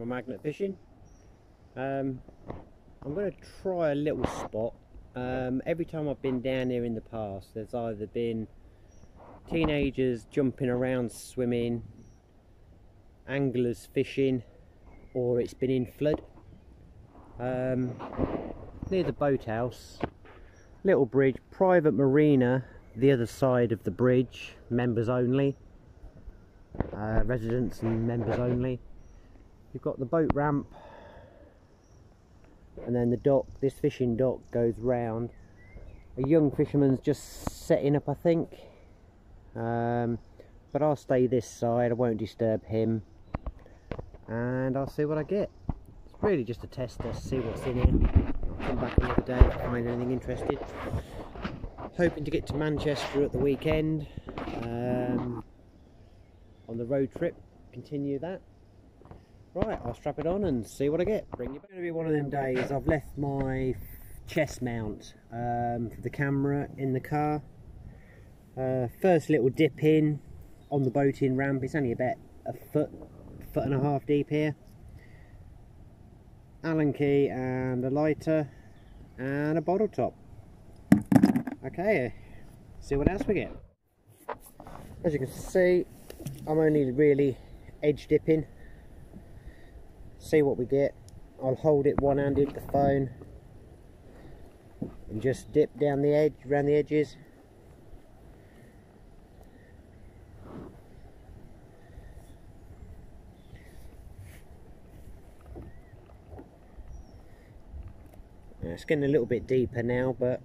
My magnet fishing. I'm going to try a little spot. Every time I've been down here in the past, there's either been teenagers jumping around swimming, anglers fishing, or it's been in flood. Near the boathouse, little bridge, private marina, the other side of the bridge, members only, residents and members only. You've got the boat ramp and then the dock. This fishing dock goes round. A young fisherman's just setting up, I think, but I'll stay this side. I won't disturb him and I'll see what I get. It's really just a test to see what's in here. I'll come back another day if I find anything interesting. Hoping to get to Manchester at the weekend, on the road trip, continue that. Right, I'll strap it on and see what I get. Bring you back. It's going to be one of them days. I've left my chest mount for the camera in the car. First little dip in on the boating ramp. It's only about a foot and a half deep here. Allen key and a lighter and a bottle top. Okay, see what else we get. As you can see, I'm only really edge dipping. See what we get. I'll hold it one-handed, the phone, and just dip down the edge, around the edges. It's getting a little bit deeper now, but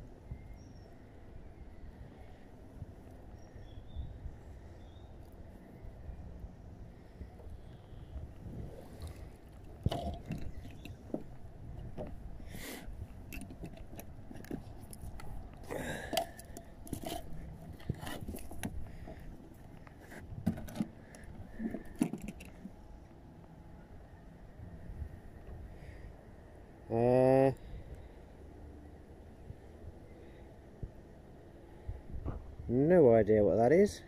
no idea what that is.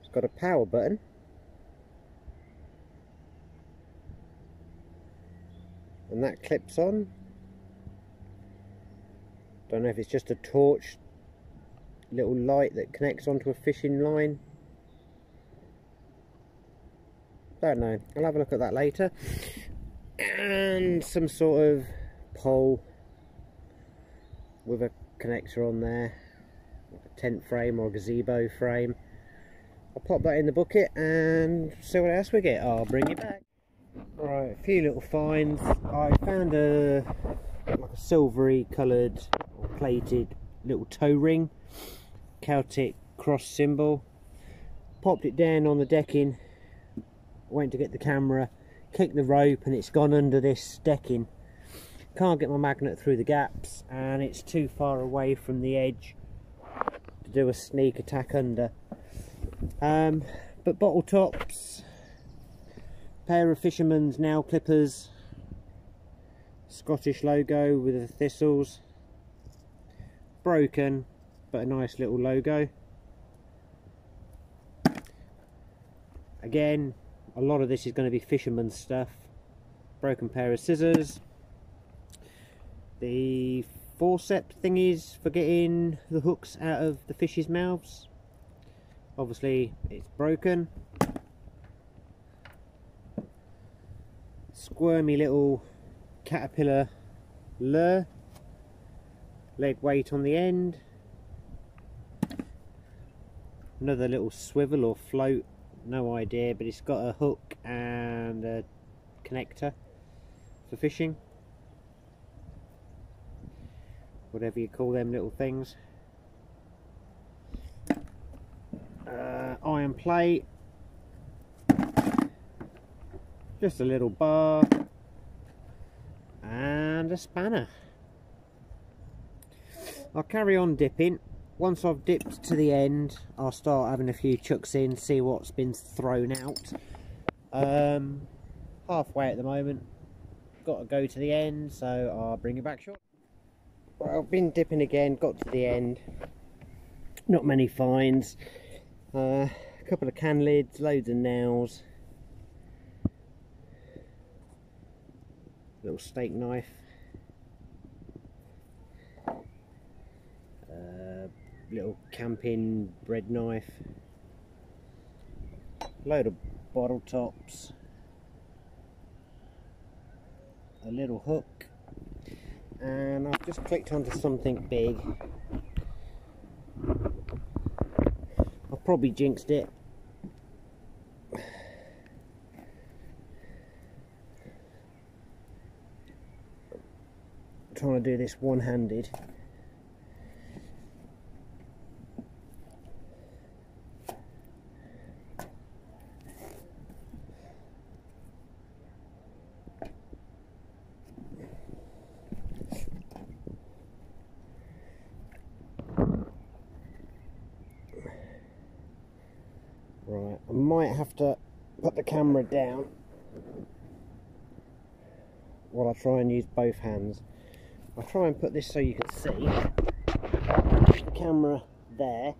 It's got a power button. And that clips on. Don't know if it's just a torch, little light that connects onto a fishing line. Don't know. I'll have a look at that later. And some sort of pole with a connector on there, a tent frame or a gazebo frame. I'll pop that in the bucket and see what else we get. I'll bring you back. Right, a few little finds. I found a silvery coloured or plated little toe ring, Celtic cross symbol. Popped it down on the decking, went to get the camera, kicked the rope and it's gone under this decking. Can't get my magnet through the gaps and it's too far away from the edge to do a sneak attack under. But bottle tops, pair of fisherman's nail clippers, Scottish logo with the thistles, broken but a nice little logo. Again, a lot of this is going to be fisherman's stuff. Broken pair of scissors, the forceps thingies for getting the hooks out of the fish's mouths. Obviously it's broken. Squirmy little caterpillar lure, lead weight on the end. Another little swivel or float, no idea, but it's got a hook and a connector for fishing. Whatever you call them little things. Iron plate. Just a little bar. And a spanner. I'll carry on dipping. Once I've dipped to the end, I'll start having a few chucks in, see what's been thrown out. Halfway at the moment. Got to go to the end, so I'll bring it back short. I've been dipping again, got to the end, not many finds, a couple of can lids, loads of nails, little steak knife, little camping bread knife, load of bottle tops, a little hook, and I've just clicked onto something big. I've probably jinxed it. I'm trying to do this one-handed. Right, I might have to put the camera down while I try and use both hands. I'll try and put this so you can see. Push the camera there.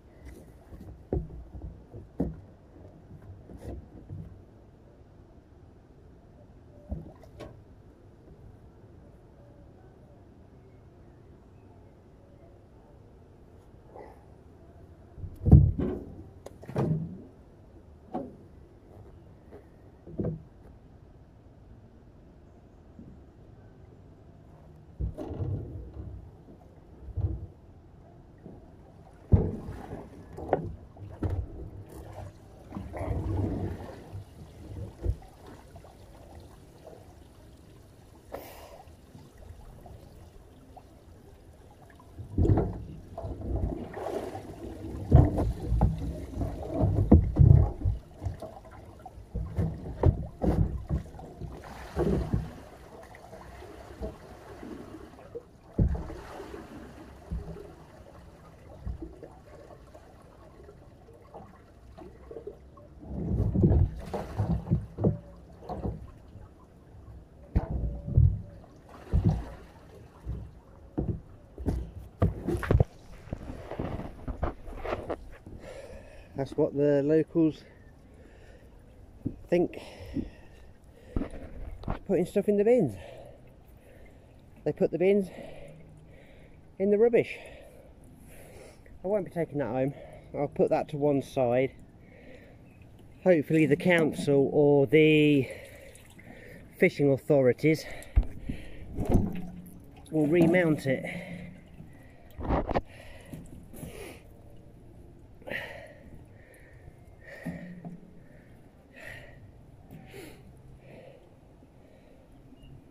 That's what the locals think to putting stuff in the bins. They put the bins in the rubbish. I won't be taking that home. I'll put that to one side. Hopefully the council or the fishing authorities will remount it.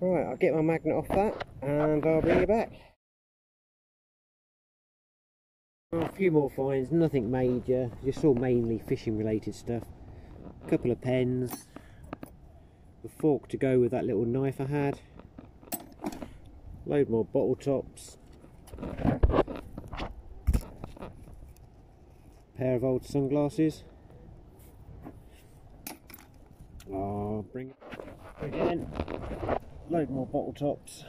Right, I'll get my magnet off that and I'll bring you back. A few more finds, nothing major, just all mainly fishing related stuff. A couple of pens, the fork to go with that little knife I had, load more bottle tops, pair of old sunglasses. I'll bring it in. Load more bottle tops,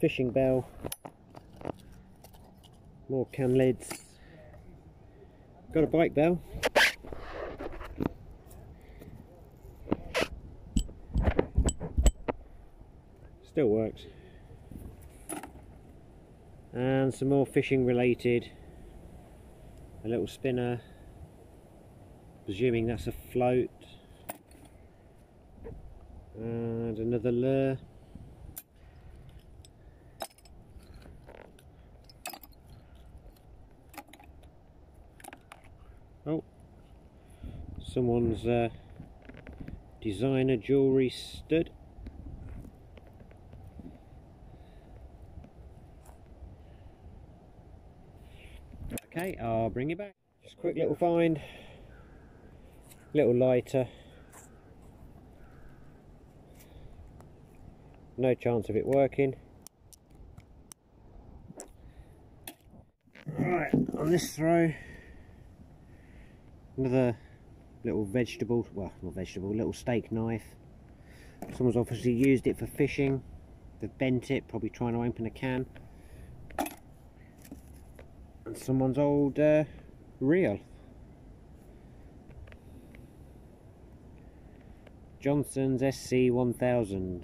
fishing bell, more can lids, got a bike bell, still works, and some more fishing related, a little spinner, presuming that's a float, and another lure, oh, someone's designer jewellery stud, okay, I'll bring you back. Just a quick little find, little lighter. No chance of it working. Right, on this throw, another little vegetable, well, not vegetable, little steak knife. Someone's obviously used it for fishing. They've bent it, probably trying to open a can. And someone's old reel. Johnson's SC1000.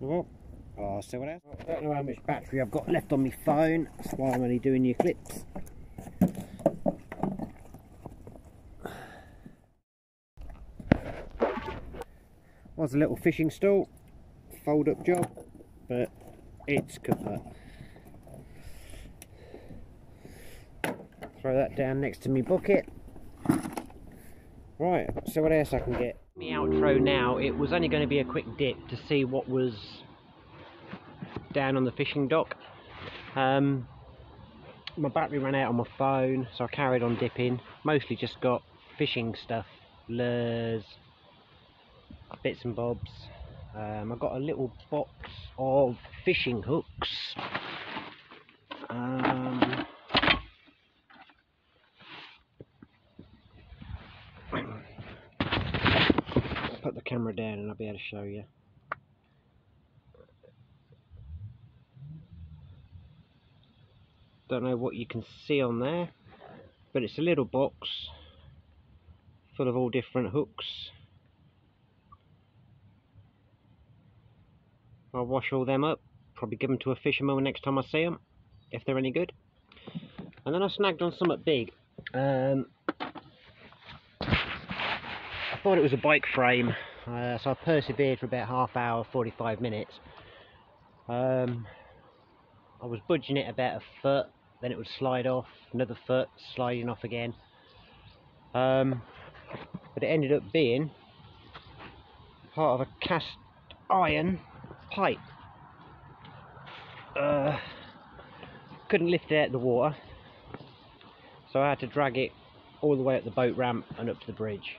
Well, I'll see what else. I don't know how much battery I've got left on my phone, that's why I'm only doing the clips. Was a little fishing stall, fold up job, but it's kaput. Throw that down next to me bucket. Right, so what else I can get? The outro now, it was only going to be a quick dip to see what was down on the fishing dock. My battery ran out on my phone, so I carried on dipping. Mostly just got fishing stuff, lures, bits and bobs. I got a little box of fishing hooks. Put the camera down and I'll be able to show you. Don't know what you can see on there, but it's a little box full of all different hooks. I'll wash all them up, probably give them to a fisherman next time I see them, if they're any good. And then I snagged on something big. I thought it was a bike frame, so I persevered for about half hour, 45 minutes. I was budging it about a foot, then it would slide off, another foot, sliding off again. But it ended up being part of a cast iron pipe. Couldn't lift it out of the water, so I had to drag it all the way up the boat ramp and up to the bridge.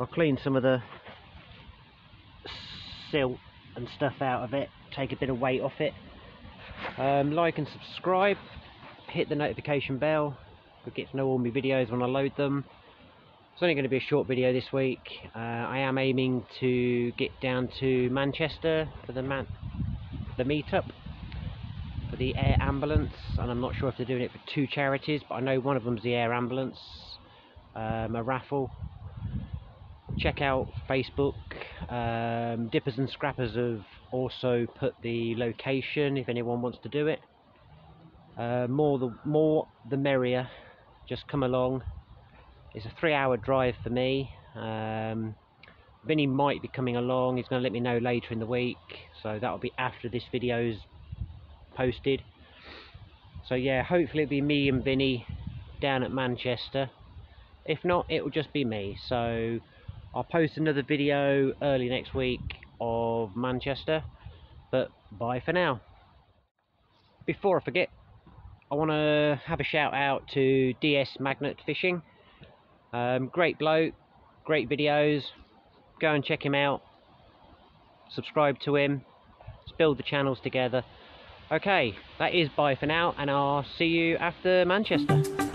I'll clean some of the silt and stuff out of it, take a bit of weight off it. Like and subscribe, hit the notification bell, you'll get to know all my videos when I load them. It's only going to be a short video this week. I am aiming to get down to Manchester for the meetup for the air ambulance, and I'm not sure if they're doing it for two charities, but I know one of them's the air ambulance, a raffle. Check out Facebook. Dippers and Scrappers have also put the location if anyone wants to do it. More the merrier. Just come along. It's a 3-hour drive for me. Vinny might be coming along, he's going to let me know later in the week, so that'll be after this video's posted. So yeah, hopefully it'll be me and Vinny down at Manchester. If not, it'll just be me, so I'll post another video early next week of Manchester, but bye for now. Before I forget, I want to have a shout out to DS Magnet Fishing. Great bloke, great videos, go and check him out, subscribe to him, let's build the channels together. Okay, that is bye for now, and I'll see you after Manchester.